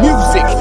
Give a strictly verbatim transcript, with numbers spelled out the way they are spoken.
music.